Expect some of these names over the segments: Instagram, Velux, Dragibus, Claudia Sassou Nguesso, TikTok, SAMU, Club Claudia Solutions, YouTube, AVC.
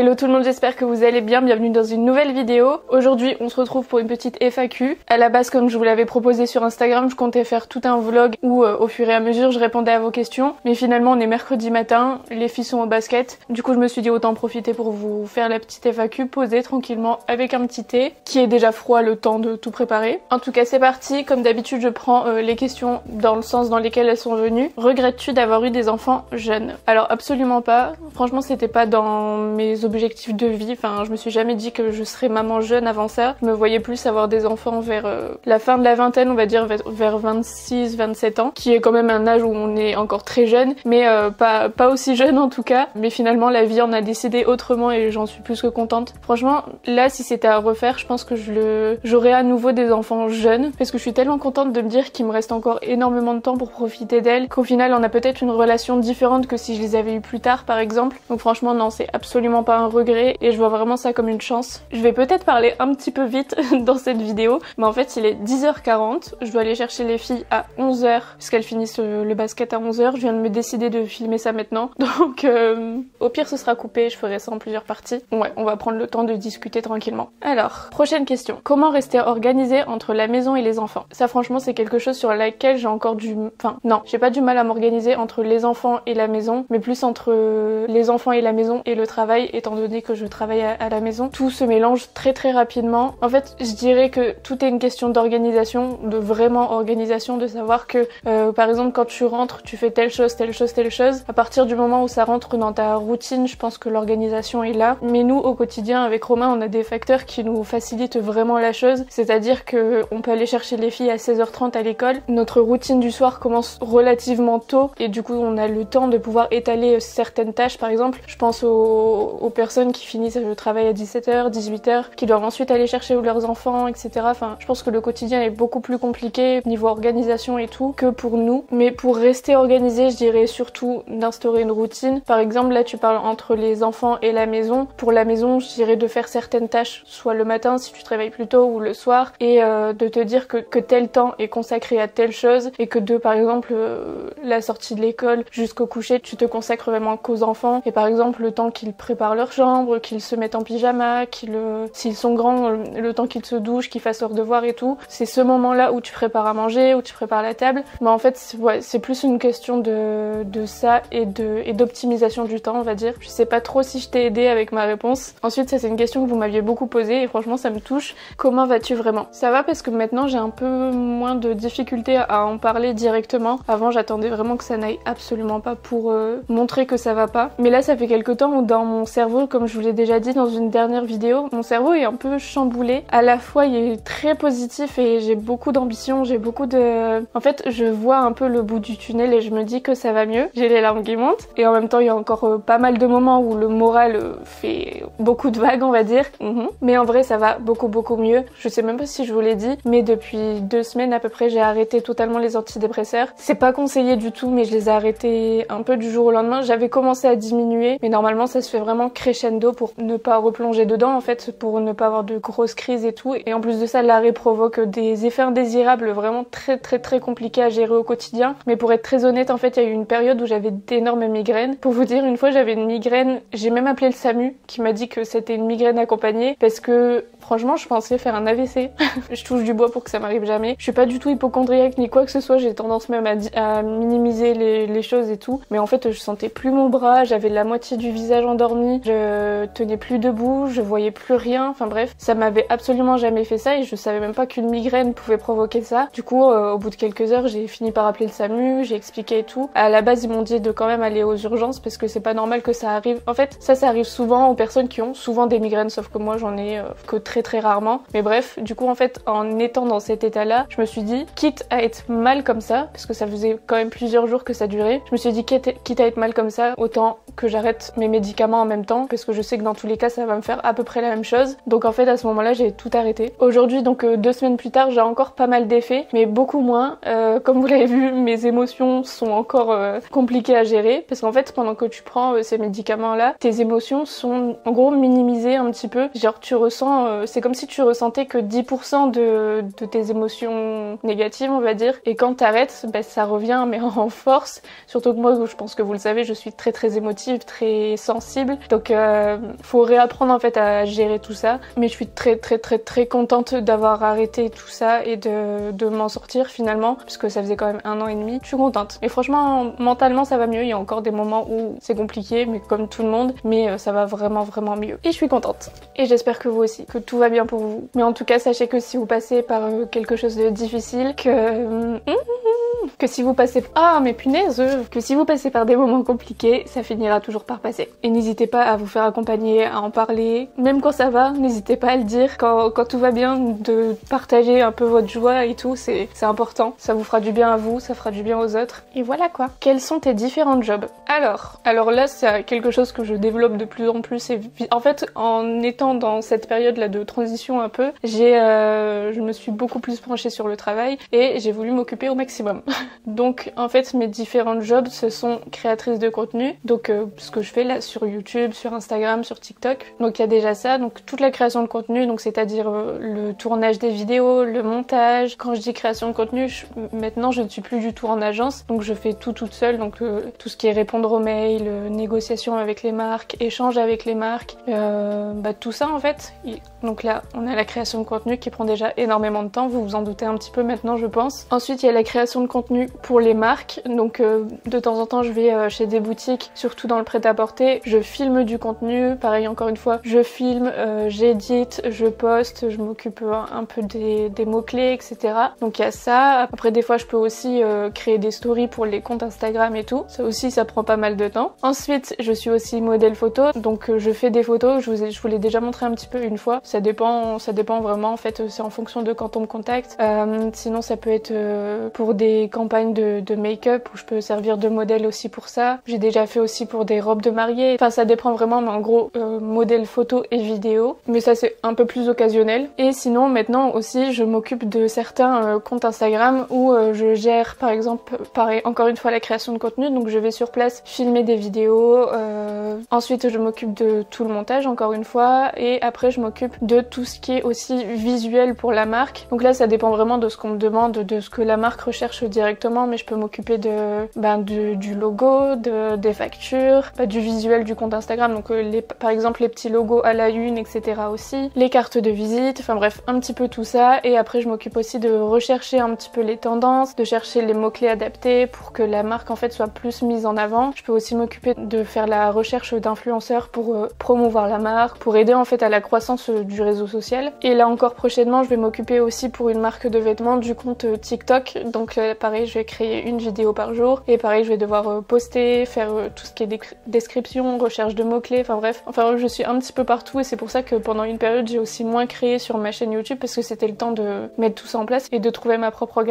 Hello tout le monde, j'espère que vous allez bien, bienvenue dans une nouvelle vidéo. Aujourd'hui on se retrouve pour une petite FAQ. À la base, comme je vous l'avais proposé sur Instagram, je comptais faire tout un vlog où au fur et à mesure je répondais à vos questions. Mais finalement on est mercredi matin, les filles sont au basket. Du coup je me suis dit autant profiter pour vous faire la petite FAQ posée tranquillement avec un petit thé qui est déjà froid, le temps de tout préparer. En tout cas c'est parti, comme d'habitude je prends les questions dans le sens dans lesquels elles sont venues. Regrettes-tu d'avoir eu des enfants jeunes? Alors absolument pas, franchement c'était pas dans mes objectifs de vie, enfin je me suis jamais dit que je serais maman jeune avant ça. Je me voyais plus avoir des enfants vers la fin de la vingtaine, on va dire vers 26-27 ans, qui est quand même un âge où on est encore très jeune, mais pas aussi jeune en tout cas. Mais finalement la vie en a décidé autrement et j'en suis plus que contente. Franchement là si c'était à refaire, je pense que j'aurais à nouveau des enfants jeunes, parce que je suis tellement contente de me dire qu'il me reste encore énormément de temps pour profiter d'elles, qu'au final on a peut-être une relation différente que si je les avais eu plus tard par exemple. Donc franchement non, c'est absolument pas un regret et je vois vraiment ça comme une chance. Je vais peut-être parler un petit peu vite dans cette vidéo, mais en fait il est 10h40, je dois aller chercher les filles à 11h puisqu'elles finissent le basket à 11h. Je viens de me décider de filmer ça maintenant, donc au pire ce sera coupé, je ferai ça en plusieurs parties. Ouais, on va prendre le temps de discuter tranquillement. Alors, prochaine question, comment rester organisée entre la maison et les enfants? Ça franchement c'est quelque chose sur laquelle j'ai encore j'ai pas du mal à m'organiser entre les enfants et la maison, mais plus entre les enfants et la maison et le travail, étant donné que je travaille à la maison. Tout se mélange très rapidement. En fait, je dirais que tout est une question d'organisation, de vraiment organisation, de savoir que par exemple quand tu rentres, tu fais telle chose. À partir du moment où ça rentre dans ta routine, je pense que l'organisation est là. Mais nous, au quotidien, avec Romain, on a des facteurs qui nous facilitent vraiment la chose. C'est-à-dire que on peut aller chercher les filles à 16h30 à l'école. Notre routine du soir commence relativement tôt et du coup, on a le temps de pouvoir étaler certaines tâches. Par exemple, je pense aux personnes qui finissent le travail à 17h, 18h, qui doivent ensuite aller chercher leurs enfants, etc. Enfin, je pense que le quotidien est beaucoup plus compliqué niveau organisation et tout que pour nous. Mais pour rester organisé, je dirais surtout d'instaurer une routine. Par exemple, là, tu parles entre les enfants et la maison. Pour la maison, je dirais de faire certaines tâches, soit le matin si tu travailles plus tôt ou le soir, et de te dire que tel temps est consacré à telle chose et que par exemple, la sortie de l'école jusqu'au coucher, tu te consacres vraiment qu'aux enfants. Et par exemple, le temps qu'ils préparent leur chambre, qu'ils se mettent en pyjama, s'ils sont grands, le temps qu'ils se douchent, qu'ils fassent leurs devoirs et tout. C'est ce moment-là où tu prépares à manger, où tu prépares la table. Mais en fait, c'est plus une question de ça et d'optimisation du temps, on va dire. Je sais pas trop si je t'ai aidé avec ma réponse. Ensuite, ça c'est une question que vous m'aviez beaucoup posée et franchement, ça me touche. Comment vas-tu vraiment? Ça va parce que maintenant, j'ai un peu moins de difficulté à en parler directement. Avant, j'attendais vraiment que ça n'aille absolument pas pour montrer que ça va pas. Mais là, ça fait quelque temps où dans mon cerveau, comme je vous l'ai déjà dit dans une dernière vidéo, mon cerveau est un peu chamboulé. À la fois, il est très positif et j'ai beaucoup d'ambition, j'ai beaucoup de... En fait, je vois un peu le bout du tunnel et je me dis que ça va mieux. J'ai les larmes qui montent. Et en même temps, il y a encore pas mal de moments où le moral fait beaucoup de vagues, on va dire. Mais en vrai, ça va beaucoup mieux. Je sais même pas si je vous l'ai dit, mais depuis 2 semaines à peu près, j'ai arrêté totalement les antidépresseurs. C'est pas conseillé du tout, mais je les ai arrêtés un peu du jour au lendemain. J'avais commencé à diminuer, mais normalement, ça se fait vraiment crescendo pour ne pas replonger dedans, en fait, pour ne pas avoir de grosses crises et tout. Et en plus de ça, l'arrêt provoque des effets indésirables vraiment très compliqués à gérer au quotidien. Mais pour être très honnête, en fait, il y a eu une période où j'avais d'énormes migraines. Pour vous dire, une fois, j'avais une migraine, j'ai même appelé le SAMU qui m'a dit que c'était une migraine accompagnée parce que, franchement, je pensais faire un AVC. Je touche du bois pour que ça m'arrive jamais. Je suis pas du tout hypochondriaque ni quoi que ce soit, j'ai tendance même à minimiser les choses et tout. Mais en fait, je sentais plus mon bras, j'avais la moitié du visage endormi, je tenais plus debout, je voyais plus rien, enfin bref, ça m'avait absolument jamais fait ça et je savais même pas qu'une migraine pouvait provoquer ça. Du coup, au bout de quelques heures, j'ai fini par appeler le SAMU, j'ai expliqué et tout. À la base, ils m'ont dit de quand même aller aux urgences parce que c'est pas normal que ça arrive. En fait, ça arrive souvent aux personnes qui ont souvent des migraines, sauf que moi, j'en ai que très rarement. Mais bref, du coup, en fait, en étant dans cet état-là, je me suis dit, quitte à être mal comme ça, parce que ça faisait quand même plusieurs jours que ça durait, je me suis dit, quitte à être mal comme ça, autant que j'arrête mes médicaments en même temps, parce que je sais que dans tous les cas, ça va me faire à peu près la même chose. Donc en fait, à ce moment-là, j'ai tout arrêté. Aujourd'hui, donc 2 semaines plus tard, j'ai encore pas mal d'effets, mais beaucoup moins. Comme vous l'avez vu, mes émotions sont encore compliquées à gérer, parce qu'en fait, pendant que tu prends ces médicaments-là, tes émotions sont en gros minimisées un petit peu. Genre, tu ressens, c'est comme si tu ressentais que 10% de tes émotions négatives, on va dire. Et quand t'arrêtes, bah, ça revient, mais en force. Surtout que moi, je pense que vous le savez, je suis très émotive, très sensible. Donc Donc faut réapprendre en fait à gérer tout ça. Mais je suis très contente d'avoir arrêté tout ça et de m'en sortir finalement, parce que ça faisait quand même 1 an et demi. Je suis contente. Et franchement, mentalement ça va mieux. Il y a encore des moments où c'est compliqué, mais comme tout le monde, mais ça va vraiment mieux. Et je suis contente. Et j'espère que vous aussi, que tout va bien pour vous. Mais en tout cas, sachez que si vous passez par quelque chose de difficile, que si vous passez... Ah mais punaise, que si vous passez par des moments compliqués, ça finira toujours par passer. Et n'hésitez pas à vous faire accompagner, à en parler. Même quand ça va, n'hésitez pas à le dire. Quand tout va bien, de partager un peu votre joie et tout, c'est important. Ça vous fera du bien à vous, ça fera du bien aux autres. Et voilà quoi. Quels sont tes différents jobs? Alors là, c'est quelque chose que je développe de plus en plus. Et en fait, en étant dans cette période-là de transition un peu, je me suis beaucoup plus penchée sur le travail et j'ai voulu m'occuper au maximum. Donc en fait, mes différents jobs, ce sont créatrice de contenu, donc ce que je fais là sur YouTube, sur Instagram, sur TikTok. Donc il y a déjà ça, donc toute la création de contenu, donc c'est-à-dire le tournage des vidéos, le montage. Quand je dis création de contenu, maintenant je ne suis plus du tout en agence, donc je fais tout toute seule, donc tout ce qui est répondre aux mails, négociation avec les marques, échange avec les marques, tout ça en fait. Donc là, on a la création de contenu qui prend déjà énormément de temps, vous vous en doutez un petit peu maintenant je pense. Ensuite, il y a la création de contenu pour les marques, donc de temps en temps je vais chez des boutiques, surtout dans le prêt-à-porter, je filme du contenu, pareil encore une fois, je filme, j'édite, je poste, je m'occupe un peu des mots-clés, etc. Donc il y a ça, après des fois je peux aussi créer des stories pour les comptes Instagram et tout, ça aussi ça prend pas mal de temps. Ensuite, je suis aussi modèle photo, donc je fais des photos, je vous l'ai déjà montré un petit peu une fois, ça dépend vraiment en fait, c'est en fonction de quand on me contacte, sinon ça peut être pour des campagnes de make-up où je peux servir de modèle aussi pour ça, j'ai déjà fait aussi pour des robes de mariée, enfin ça dépend vraiment, mais en gros modèle photo et vidéo, mais ça c'est un peu plus occasionnel. Et sinon maintenant aussi je m'occupe de certains comptes Instagram où je gère par exemple, pareil encore une fois, la création de contenu, donc je vais sur place filmer des vidéos, ensuite je m'occupe de tout le montage encore une fois, et après je m'occupe de tout ce qui est aussi visuel pour la marque. Donc là ça dépend vraiment de ce qu'on me demande, de ce que la marque recherche directement, mais je peux m'occuper du logo, des factures, du visuel du compte Instagram, donc par exemple les petits logos à la une, etc. aussi, les cartes de visite, enfin bref un petit peu tout ça. Et après je m'occupe aussi de rechercher un petit peu les tendances, de chercher les mots-clés adaptés pour que la marque en fait soit plus mise en avant. Je peux aussi m'occuper de faire la recherche d'influenceurs pour promouvoir la marque, pour aider en fait à la croissance du réseau social. Et là encore prochainement je vais m'occuper aussi pour une marque de vêtements du compte TikTok, donc pareil je vais créer une vidéo par jour et pareil je vais devoir poster, faire tout ce qui est description, recherche de mots-clés, enfin bref, je suis un petit peu partout. Et c'est pour ça que pendant une période j'ai aussi moins créé sur ma chaîne YouTube, parce que c'était le temps de mettre tout ça en place et de trouver ma propre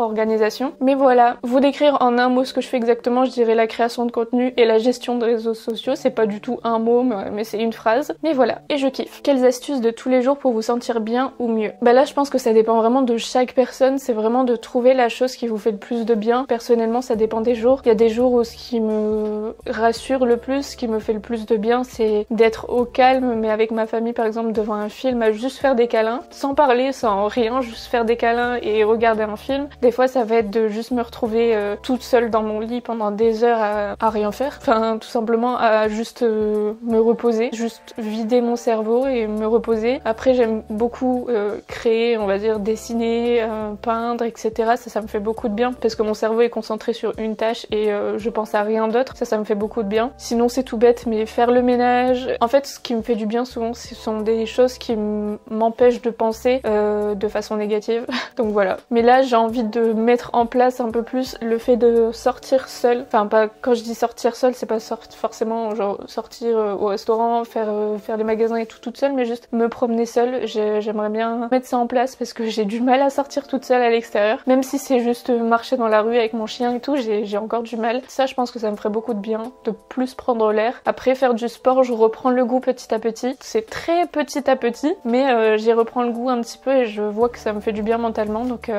organisation. Mais voilà, vous décrire en un mot ce que je fais exactement, je dirais la création de contenu et la gestion de réseaux sociaux. C'est pas du tout un mot mais c'est une phrase, mais voilà, et je kiffe. Quelles astuces de tous les jours pour vous sentir bien ou mieux? Là je pense que ça dépend vraiment de chaque personne, c'est vraiment de trouver la chose qui vous fait le plus de bien. Personnellement ça dépend des jours, il y a des jours où ce qui me rassure le plus, ce qui me fait le plus de bien, c'est d'être au calme mais avec ma famille par exemple devant un film, à juste faire des câlins, sans parler, sans rien, juste faire des câlins et regarder un film. Des fois ça va être de juste me retrouver toute seule dans mon lit pendant des heures à rien faire, enfin tout simplement à juste me reposer, juste vider mon cerveau et me reposer. Après j'aime beaucoup créer, on va dire dessiner, peindre, etc. Ça me fait beaucoup de bien parce que mon cerveau est concentré sur une tâche et je pense à rien d'autre, ça me fait beaucoup de bien. Sinon c'est tout bête mais faire le ménage, en fait ce qui me fait du bien souvent ce sont des choses qui m'empêchent de penser de façon négative donc voilà. Mais là j'ai envie de mettre en place un peu plus le fait de sortir seule, enfin pas, quand je dis sortir seule c'est pas forcément genre sortir au restaurant, faire les magasins et tout toute seule, mais juste me promener seule. J'aimerais bien mettre ça en place parce que j'ai du mal à sortir toute seule à l'extérieur, même si c'est juste marcher dans la rue avec mon chien et tout, j'ai encore du mal. Ça je pense que ça me ferait beaucoup de bien de plus prendre l'air. Après faire du sport, je reprends le goût petit à petit, c'est très petit à petit mais j'y reprends le goût un petit peu et je vois que ça me fait du bien mentalement. Donc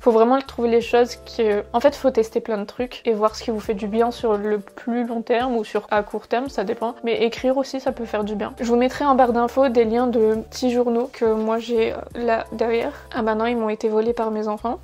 faut vraiment trouver les choses qui... En fait faut tester plein de trucs et voir ce qui vous fait du bien sur le plus long terme ou sur à court terme, ça dépend, mais écrire aussi ça peut faire du bien. Je vous mettrai en barre d'infos des liens de petits journaux que moi j'ai là derrière. Ah bah non, ils m'ont été volés par mes enfants.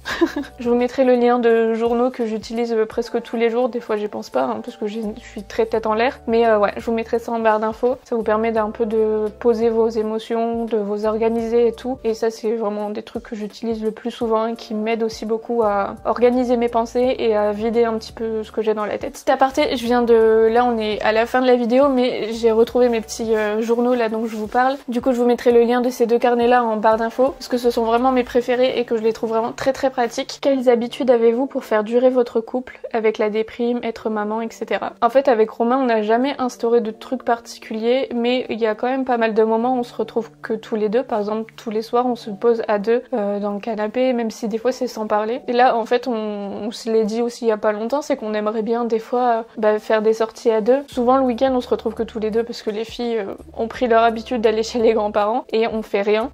Je vous mettrai le liens de journaux que j'utilise presque tous les jours. Des fois j'y pense pas hein, parce que je suis très tête en l'air. Mais ouais, je vous mettrai ça en barre d'infos. Ça vous permet d'un peu de poser vos émotions, de vous organiser et tout. Et ça c'est vraiment des trucs que j'utilise le plus souvent et qui m'aident aussi beaucoup à organiser mes pensées et à vider un petit peu ce que j'ai dans la tête. Petit aparté, je viens de... Là on est à la fin de la vidéo mais j'ai retrouvé mes petits journaux là dont je vous parle. Du coup je vous mettrai le lien de ces deux carnets là en barre d'infos parce que ce sont vraiment mes préférés et que je les trouve vraiment très très pratiques. Quelles habitudes avez-vous pour faire durer votre couple avec la déprime, être maman, etc. En fait avec Romain on n'a jamais instauré de trucs particuliers mais il y a quand même pas mal de moments où on se retrouve que tous les deux. Par exemple tous les soirs on se pose à deux dans le canapé, même si des fois c'est sans parler. Et là en fait on se l'est dit aussi il y a pas longtemps, c'est qu'on aimerait bien des fois faire des sorties à deux. Souvent le week-end on se retrouve que tous les deux parce que les filles ont pris leur habitude d'aller chez les grands-parents et on fait rien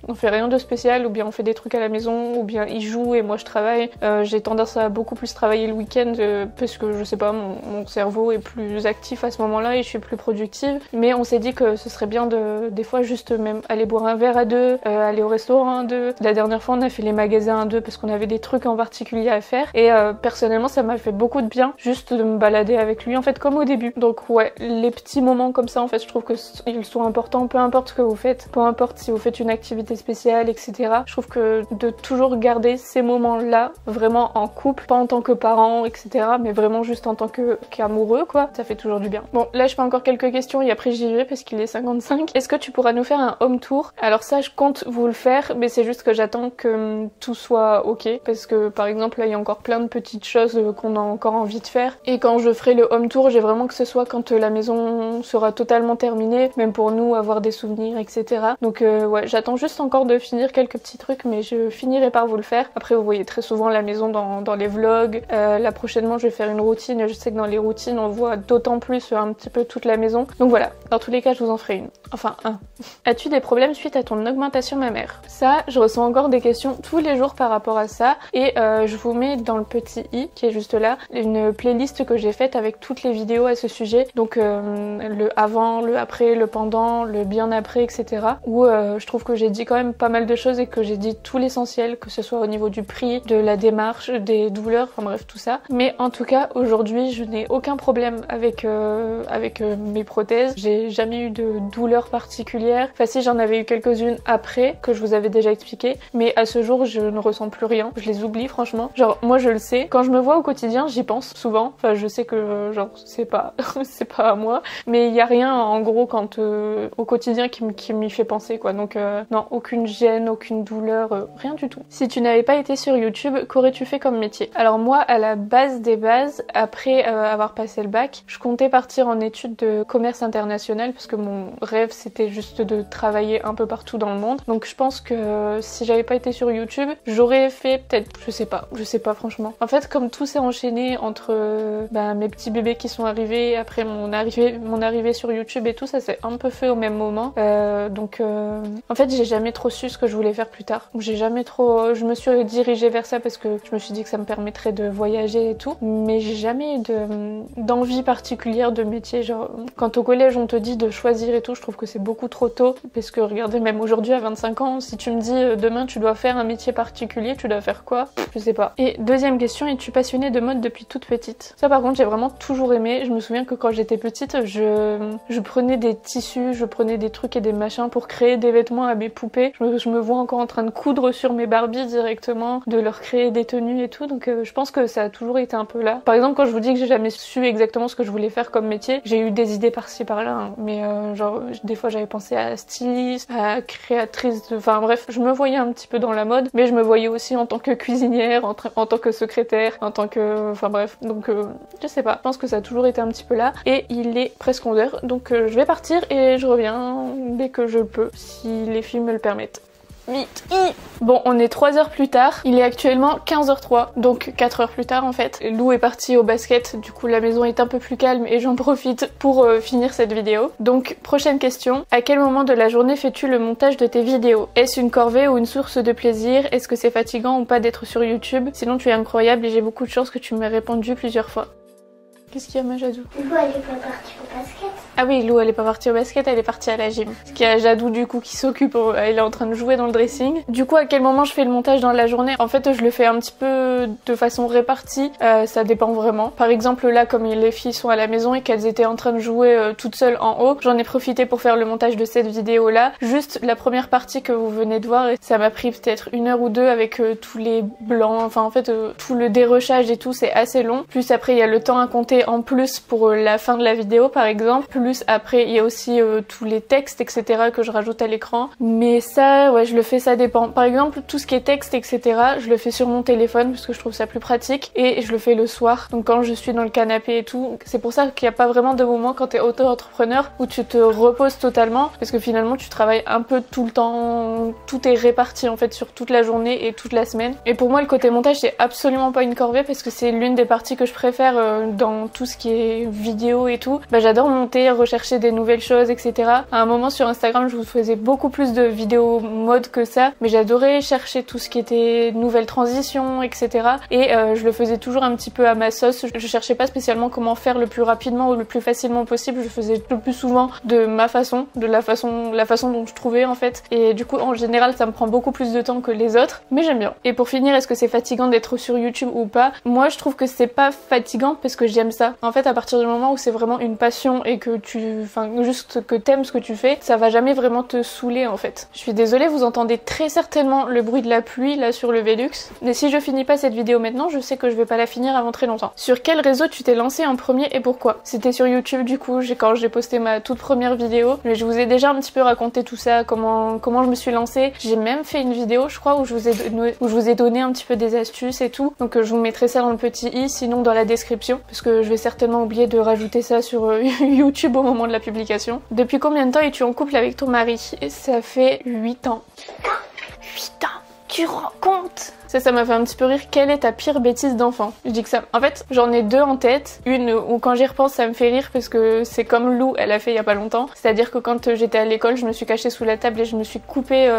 de spécial, ou bien on fait des trucs à la maison, ou bien ils jouent et moi je travaille. J'ai tendance à beaucoup plus travailler le week-end parce que je sais pas, mon cerveau est plus actif à ce moment-là et je suis plus productive. Mais on s'est dit que ce serait bien de des fois juste même aller boire un verre à deux, aller au restaurant à deux. La dernière fois on a fait les magasins à deux parce qu'on avait des trucs en particulier à faire et personnellement ça m'a fait beaucoup de bien juste de me balader avec lui en fait comme au début. Donc ouais, les petits moments comme ça en fait je trouve que ils sont importants, peu importe ce que vous faites, peu importe si vous faites une activité spéciale, etc. Je trouve que de toujours garder ces moments-là vraiment en couple, pas en tant que parent, etc. mais vraiment juste en tant qu'amoureux quoi, ça fait toujours du bien. Bon là je fais encore quelques questions et après j'y vais parce qu'il est 55. Est-ce que tu pourras nous faire un home tour? Alors ça je compte vous le faire mais c'est juste que j'attends que tout soit ok parce que par exemple là il y a encore plein de petites choses qu'on a encore envie de faire et quand je ferai le home tour j'ai vraiment que ce soit quand la maison sera totalement terminée, même pour nous avoir des souvenirs, etc. Donc ouais j'attends juste encore de finir quelques petits trucs mais je finirai par vous le faire. Après vous voyez très souvent la maison dans les vlogs. Là prochainement je vais faire une routine et je sais que dans les routines on voit d'autant plus un petit peu toute la maison. Donc voilà, dans tous les cas je vous en ferai une. Enfin un. As-tu des problèmes suite à ton augmentation mammaire? Ça je ressens encore des questions tous les jours par rapport à ça et je vous mets dans le petit i qui est juste là une playlist que j'ai faite avec toutes les vidéos à ce sujet. Donc le avant, le après, le pendant, le bien après, etc. où je trouve que j'ai dit quand même pas mal de choses et que j'ai dit tout l'essentiel, que ce soit au niveau du prix, de la démarche, des douleurs, enfin bref tout ça. Mais en tout cas aujourd'hui je n'ai aucun problème avec, mes prothèses, j'ai jamais eu de douleur particulière. Enfin si, j'en avais eu quelques-unes après que je vous avais déjà expliqué mais à ce jour je ne ressens plus rien, je les oublie franchement. Genre moi je le sais, quand je me vois au quotidien j'y pense souvent, enfin je sais que genre c'est pas à moi mais il y a rien en gros quand au quotidien qui m'y fait penser quoi. Donc non, aucune gêne, aucune douleur, rien du tout. Si tu n'avais pas été sur YouTube, qu'aurais-tu fait comme métier? Alors moi à la base des bases, après avoir passé le bac, je comptais partir en études de commerce international parce que mon rêve c'était juste de travailler un peu partout dans le monde. Donc je pense que si j'avais pas été sur YouTube, j'aurais fait peut-être, je sais pas franchement. En fait comme tout s'est enchaîné entre mes petits bébés qui sont arrivés, après mon arrivée sur YouTube et tout, ça s'est un peu fait au même moment. En fait j'ai jamais trop su ce que je voulais faire plus tard. J'ai jamais trop... Je me suis dirigée vers ça parce que je me suis dit que ça me permettrait de voyager et tout. Mais j'ai jamais eu d'envie particulière de métier. Genre quand au collège on te dit de choisir et tout, je trouve que c'est beaucoup trop tôt. Parce que regardez, même aujourd'hui à 25 ans, si tu me dis demain tu dois faire un métier particulier, tu dois faire quoi? Je sais pas. Et deuxième question, es-tu passionnée de mode depuis toute petite? Ça par contre j'ai vraiment toujours aimé. Je me souviens que quand j'étais petite, je prenais des tissus, je prenais des trucs et des machins pour créer des vêtements à mes poupées. Je me vois encore en train de coudre sur mes Barbies directement, de leur créer des tenues et tout. Donc je pense que ça a toujours été un peu là. Par exemple, quand je vous dis que j'ai jamais su exactement ce que je voulais faire comme métier, j'ai eu des idées par-ci par-là, hein. Mais genre des fois j'avais pensé à styliste, à créatrice, enfin bref, je me voyais un petit peu dans la mode, mais je me voyais aussi en tant que cuisinière, en tant que secrétaire, en tant que... Enfin bref, donc je sais pas. Je pense que ça a toujours été un petit peu là. Et il est presque 11h, donc je vais partir et je reviens dès que je peux, si les filles me le permettent. Vite. Bon, on est 3 heures plus tard, il est actuellement 15h03, donc 4 heures plus tard en fait. Lou est parti au basket, du coup la maison est un peu plus calme et j'en profite pour finir cette vidéo. Donc prochaine question, à quel moment de la journée fais-tu le montage de tes vidéos? Est-ce une corvée ou une source de plaisir? Est-ce que c'est fatigant ou pas d'être sur YouTube? Sinon tu es incroyable et j'ai beaucoup de chance que tu m'aies répondu plusieurs fois. Qu'est-ce qu'il y a, ma Jadou? Pourquoi elle est pas partie au basket? Ah oui, Lou, elle est pas partie au basket, elle est partie à la gym. Parce qu'il y a Jadou du coup qui s'occupe, elle est en train de jouer dans le dressing. Du coup, à quel moment je fais le montage dans la journée? En fait, je le fais un petit peu de façon répartie, ça dépend vraiment. Par exemple, là, comme les filles sont à la maison et qu'elles étaient en train de jouer toutes seules en haut, j'en ai profité pour faire le montage de cette vidéo-là. Juste la première partie que vous venez de voir, et ça m'a pris peut-être 1 heure ou 2 avec tous les blancs, enfin en fait, tout le dérochage et tout, c'est assez long. Plus après, il y a le temps à compter en plus pour la fin de la vidéo, par exemple. Plus après, il y a aussi tous les textes, etc. que je rajoute à l'écran. Mais ça, ouais, je le fais, ça dépend. Par exemple, tout ce qui est texte, etc. je le fais sur mon téléphone parce que je trouve ça plus pratique. Et je le fais le soir, donc quand je suis dans le canapé et tout. C'est pour ça qu'il n'y a pas vraiment de moment quand t'es auto-entrepreneur où tu te reposes totalement. Parce que finalement, tu travailles un peu tout le temps. Tout est réparti en fait sur toute la journée et toute la semaine. Et pour moi, le côté montage, c'est absolument pas une corvée parce que c'est l'une des parties que je préfère dans tout ce qui est vidéo et tout. Bah, j'adore monter, rechercher des nouvelles choses, etc. À un moment sur Instagram, je vous faisais beaucoup plus de vidéos mode que ça, mais j'adorais chercher tout ce qui était nouvelles transitions, etc. Et je le faisais toujours un petit peu à ma sauce. Je cherchais pas spécialement comment faire le plus rapidement ou le plus facilement possible. Je faisais le plus souvent de ma façon, de la façon dont je trouvais en fait. Et du coup, en général, ça me prend beaucoup plus de temps que les autres, mais j'aime bien. Et pour finir, est-ce que c'est fatigant d'être sur YouTube ou pas? Moi, je trouve que c'est pas fatigant parce que j'aime ça. En fait, à partir du moment où c'est vraiment une passion et que juste que t'aimes ce que tu fais, ça va jamais vraiment te saouler en fait. Je suis désolée, vous entendez très certainement le bruit de la pluie là sur le Velux. Mais si je finis pas cette vidéo maintenant, je sais que je vais pas la finir avant très longtemps. Sur quel réseau tu t'es lancé en premier et pourquoi? C'était sur YouTube du coup, quand j'ai posté ma toute première vidéo. Mais je vous ai déjà un petit peu raconté tout ça, comment je me suis lancée. J'ai même fait une vidéo, je crois, où je vous ai donné un petit peu des astuces et tout. Donc je vous mettrai ça dans le petit i, sinon dans la description, parce que je vais certainement oublier de rajouter ça sur YouTube au moment de la publication. Depuis combien de temps es-tu en couple avec ton mari? Et ça fait 8 ans. 8 ans, tu rends compte? Ça m'a fait un petit peu rire. Quelle est ta pire bêtise d'enfant? Je dis que ça... En fait, j'en ai deux en tête. Une où quand j'y repense, ça me fait rire parce que c'est comme Lou, elle a fait il y a pas longtemps. C'est-à-dire que quand j'étais à l'école, je me suis cachée sous la table et je me suis coupé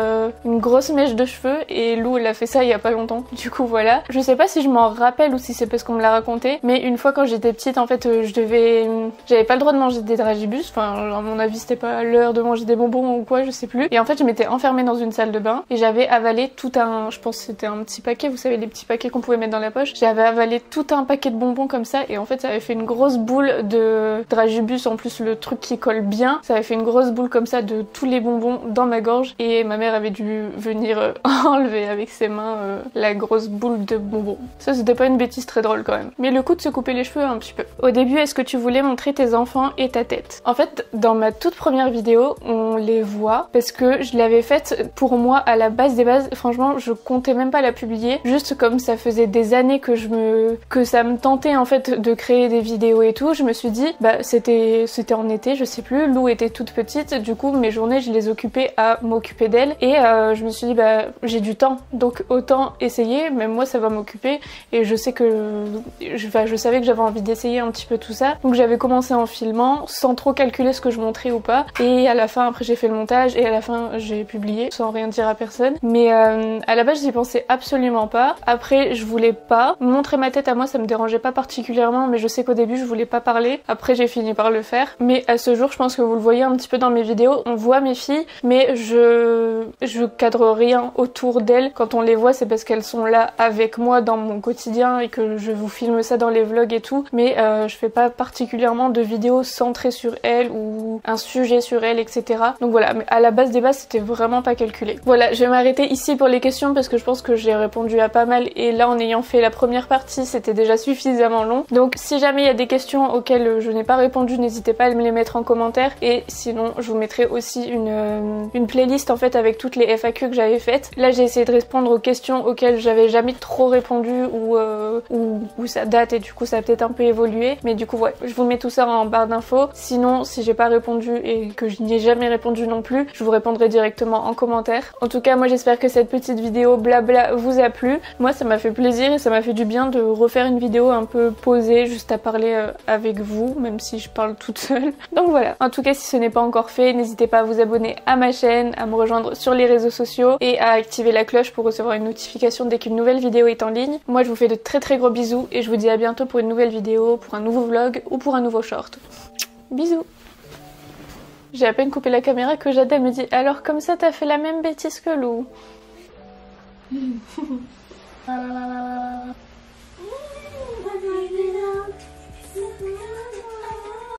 une grosse mèche de cheveux et Lou, elle a fait ça il y a pas longtemps. Du coup, voilà. Je sais pas si je m'en rappelle ou si c'est parce qu'on me l'a raconté, mais une fois quand j'étais petite, en fait, j'avais pas le droit de manger des dragibus. Enfin, à mon avis, c'était pas l'heure de manger des bonbons ou quoi, je sais plus. Et en fait, je m'étais enfermée dans une salle de bain et j'avais avalé tout un... Je pense que c'était un petit paquets, vous savez, les petits paquets qu'on pouvait mettre dans la poche. J'avais avalé tout un paquet de bonbons comme ça et en fait ça avait fait une grosse boule de dragibus, en plus le truc qui colle bien, ça avait fait une grosse boule comme ça de tous les bonbons dans ma gorge et ma mère avait dû venir enlever avec ses mains la grosse boule de bonbons. Ça c'était pas une bêtise très drôle quand même. Mais le coup de se couper les cheveux un petit peu. Au début, est-ce que tu voulais montrer tes enfants et ta tête? En fait, dans ma toute première vidéo, on les voit parce que je l'avais faite pour moi à la base des bases. Franchement, je comptais même pas la publier. Juste comme ça faisait des années que ça me tentait en fait de créer des vidéos et tout, je me suis dit bah c'était en été, je sais plus, Lou était toute petite, du coup mes journées je les occupais à m'occuper d'elle et je me suis dit bah j'ai du temps donc autant essayer, même moi ça va m'occuper et je sais que je savais que j'avais envie d'essayer un petit peu tout ça, donc j'avais commencé en filmant sans trop calculer ce que je montrais ou pas et à la fin après j'ai fait le montage et à la fin j'ai publié sans rien dire à personne, mais à la base j'y pensais absolument pas. Après, je voulais pas montrer ma tête à moi, ça me dérangeait pas particulièrement, mais je sais qu'au début, je voulais pas parler. Après, j'ai fini par le faire. Mais à ce jour, je pense que vous le voyez un petit peu dans mes vidéos, on voit mes filles, mais je cadre rien autour d'elles. Quand on les voit, c'est parce qu'elles sont là avec moi dans mon quotidien et que je vous filme ça dans les vlogs et tout. Mais je fais pas particulièrement de vidéos centrées sur elles ou un sujet sur elles, etc. Donc voilà. Mais à la base des bases, c'était vraiment pas calculé. Voilà, je vais m'arrêter ici pour les questions parce que je pense que j'ai répondu à pas mal et là en ayant fait la première partie c'était déjà suffisamment long, donc si jamais il y a des questions auxquelles je n'ai pas répondu n'hésitez pas à me les mettre en commentaire et sinon je vous mettrai aussi une playlist en fait avec toutes les FAQ que j'avais faites. Là j'ai essayé de répondre aux questions auxquelles j'avais jamais trop répondu ou ça date et du coup ça a peut-être un peu évolué, mais du coup ouais je vous mets tout ça en barre d'infos, sinon si j'ai pas répondu et que je n'y ai jamais répondu non plus je vous répondrai directement en commentaire. En tout cas moi j'espère que cette petite vidéo blabla vous a plu. Moi ça m'a fait plaisir et ça m'a fait du bien de refaire une vidéo un peu posée, juste à parler avec vous, même si je parle toute seule. Donc voilà. En tout cas, si ce n'est pas encore fait, n'hésitez pas à vous abonner à ma chaîne, à me rejoindre sur les réseaux sociaux et à activer la cloche pour recevoir une notification dès qu'une nouvelle vidéo est en ligne. Moi je vous fais de très très gros bisous et je vous dis à bientôt pour une nouvelle vidéo, pour un nouveau vlog ou pour un nouveau short. Bisous! J'ai à peine coupé la caméra que Jada me dit « Alors comme ça, t'as fait la même bêtise que Lou ?»